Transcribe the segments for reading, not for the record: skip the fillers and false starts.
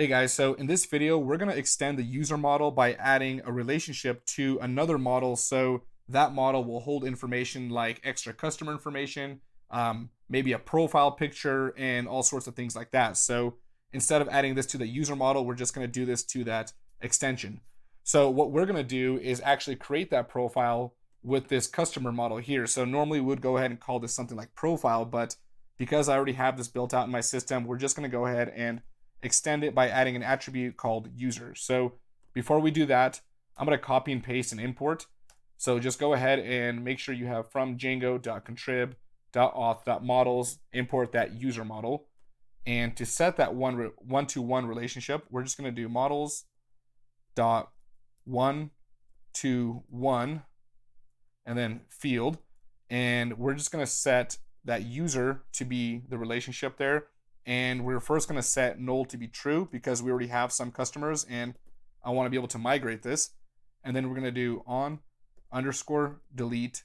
Hey guys, so in this video, we're gonna extend the user model by adding a relationship to another model. So that model will hold information like extra customer information, maybe a profile picture and all sorts of things like that. So instead of adding this to the user model, we're just gonna do this to that extension. So what we're gonna do is actually create that profile with this customer model here. So normally we would go ahead and call this something like profile, but because I already have this built out in my system, we're just gonna go ahead and extend it by adding an attribute called user. So before we do that, I'm going to copy and paste and import. So just go ahead and make sure you have from django.contrib.auth.models, import that user model. And to set that one to one relationship, we're just going to do models.1to1 and then field. And we're just going to set that user to be the relationship there. And we're first going to set null to be true because we already have some customers and I want to be able to migrate this. And then we're going to do on underscore delete.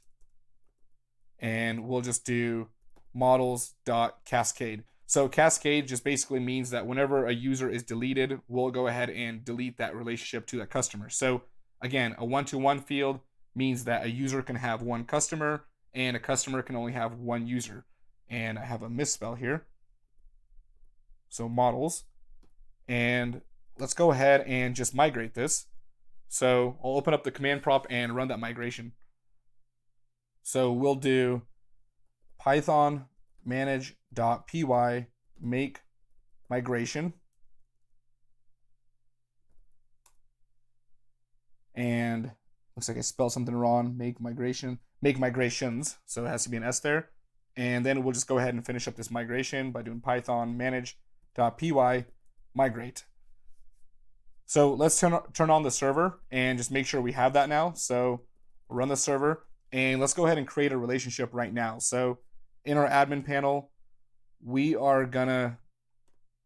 And we'll just do models.cascade. So cascade just basically means that whenever a user is deleted, we'll go ahead and delete that relationship to that customer. So again, a one-to-one field means that a user can have one customer and a customer can only have one user. And I have a misspell here. So models, and let's go ahead and just migrate this. So I'll open up the command prompt and run that migration. So we'll do python manage.py make migration. And looks like I spelled something wrong, make migration, make migrations. So it has to be an S there. And then we'll just go ahead and finish up this migration by doing python manage .py migrate. So let's turn on the server and just make sure we have that now. So we'll run the server and let's go ahead and create a relationship right now. So in our admin panel, we are gonna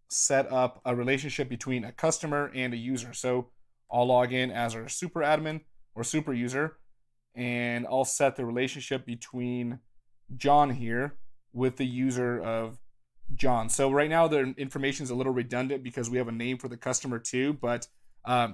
set up a relationship between a customer and a user. So I'll log in as our super admin or super user, and I'll set the relationship between John here with the user of John. So right now their information is a little redundant because we have a name for the customer too, but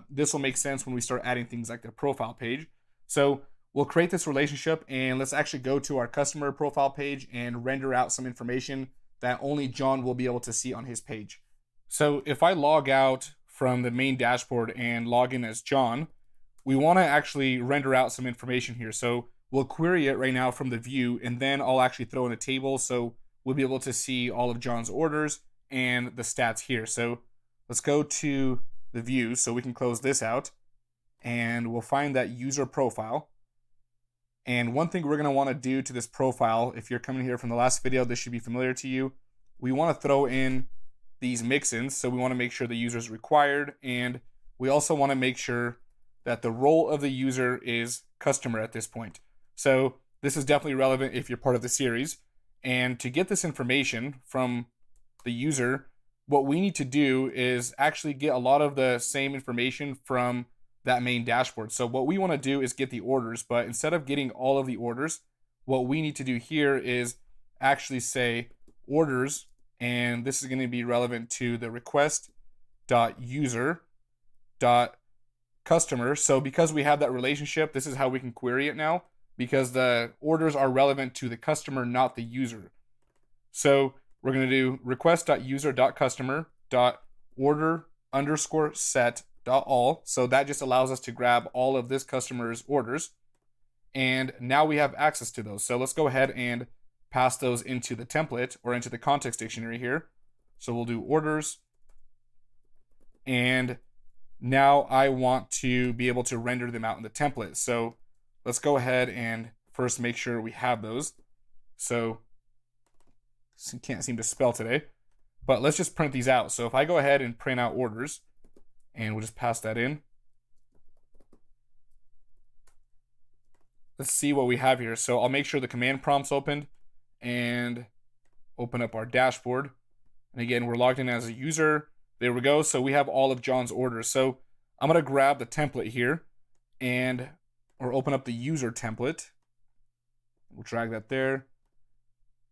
this will make sense when we start adding things like their profile page. So we'll create this relationship and let's actually go to our customer profile page and render out some information that only John will be able to see on his page. So if I log out from the main dashboard and log in as John, we want to actually render out some information here. So we'll query it right now from the view, and then I'll actually throw in a table. So we'll be able to see all of John's orders and the stats here. So let's go to the view so we can close this out, and we'll find that user profile. And one thing we're going to want to do to this profile, if you're coming here from the last video, this should be familiar to you. We want to throw in these mixins. So we want to make sure the user is required. And we also want to make sure that the role of the user is customer at this point. So this is definitely relevant if you're part of the series. And to get this information from the user, what we need to do is actually get a lot of the same information from that main dashboard. So what we want to do is get the orders, but instead of getting all of the orders, what we need to do here is actually say orders, and this is going to be relevant to the request.user.customer. So because we have that relationship, this is how we can query it now, because the orders are relevant to the customer, not the user. So we're going to do request.user.customer.order_set.all. So that just allows us to grab all of this customer's orders. And now we have access to those. So let's go ahead and pass those into the template or into the context dictionary here. So we'll do orders. And now I want to be able to render them out in the template. So let's go ahead and first make sure we have those. So can't seem to spell today, but let's just print these out. So if I go ahead and print out orders, and we'll just pass that in. Let's see what we have here. So I'll make sure the command prompt's opened and open up our dashboard. And again, we're logged in as a user. There we go. So we have all of John's orders. So I'm going to grab the template here and or open up the user template. We'll drag that there.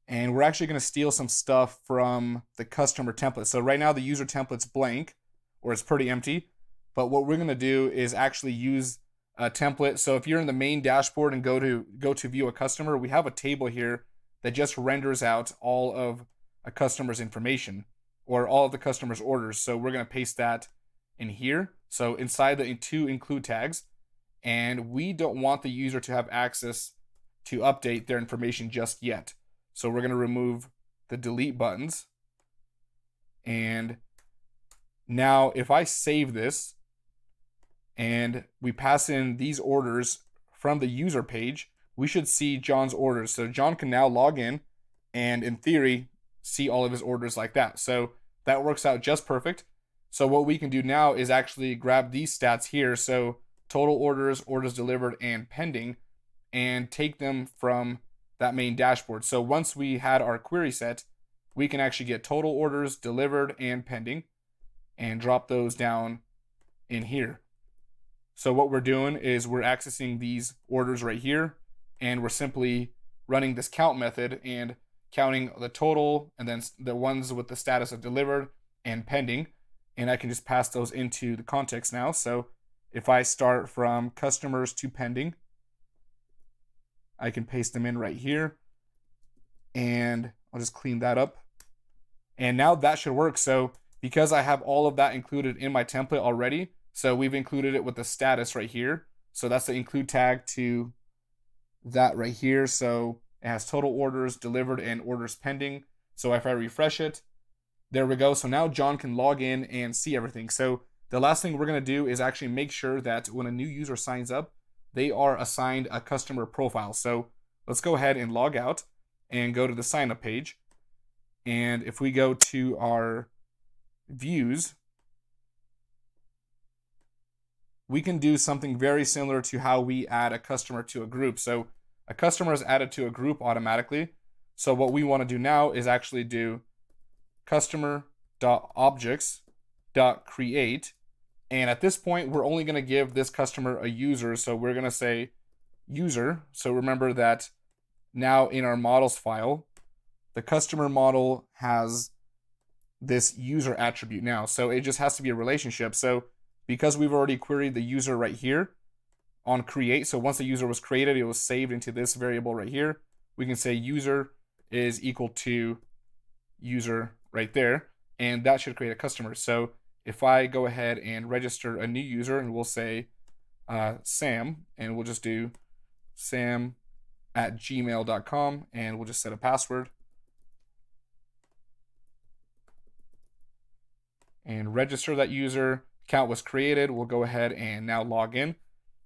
And we're actually going to steal some stuff from the customer template. So right now the user template's blank. or it's pretty empty. But what we're gonna do is actually use a template. So if you're in the main dashboard and go to view a customer, we have a table here that just renders out all of a customer's information or all of the customer's orders. So we're gonna paste that in here. So inside the two include tags, and we don't want the user to have access to update their information just yet. So we're gonna remove the delete buttons. And now if I save this and we pass in these orders from the user page, we should see John's orders. So John can now log in and in theory, see all of his orders like that. So that works out just perfect. So what we can do now is actually grab these stats here. So total orders, orders delivered and pending, and take them from that main dashboard. So once we had our query set, we can actually get total orders delivered and pending and drop those down in here. So what we're doing is we're accessing these orders right here, and we're simply running this count method and counting the total and then the ones with the status of delivered and pending. And I can just pass those into the context now. So if I start from customers to pending, I can paste them in right here, and I'll just clean that up. And now that should work. So because I have all of that included in my template already, so we've included it with the status right here. So that's the include tag to that right here. So it has total orders delivered and orders pending. So if I refresh it, there we go. So now John can log in and see everything. So the last thing we're gonna do is actually make sure that when a new user signs up, they are assigned a customer profile. So let's go ahead and log out and go to the sign up page. And if we go to our views, we can do something very similar to how we add a customer to a group. So a customer is added to a group automatically. So what we want to do now is actually do customer.objects.create. And at this point, we're only going to give this customer a user. So we're going to say user. So remember that now in our models file, the customer model has this user attribute now. So it just has to be a relationship. So because we've already queried the user right here on create, so once the user was created, it was saved into this variable right here. We can say user is equal to user right there, and that should create a customer. So if I go ahead and register a new user, and we'll say Sam, and we'll just do sam@gmail.com, and we'll just set a password and register that user. Account was created. We'll go ahead and now log in.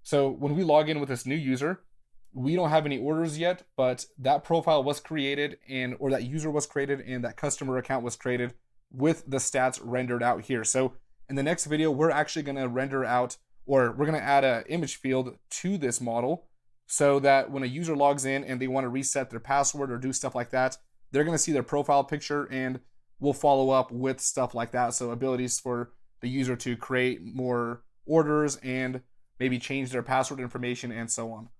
So when we log in with this new user, we don't have any orders yet, but that profile was created, and or that user was created, and that customer account was created with the stats rendered out here. So in the next video, we're actually going to render out, or we're going to add an image field to this model so that when a user logs in and they want to reset their password or do stuff like that, they're going to see their profile picture, and we'll follow up with stuff like that. So abilities for the user to create more orders and maybe change their password information and so on.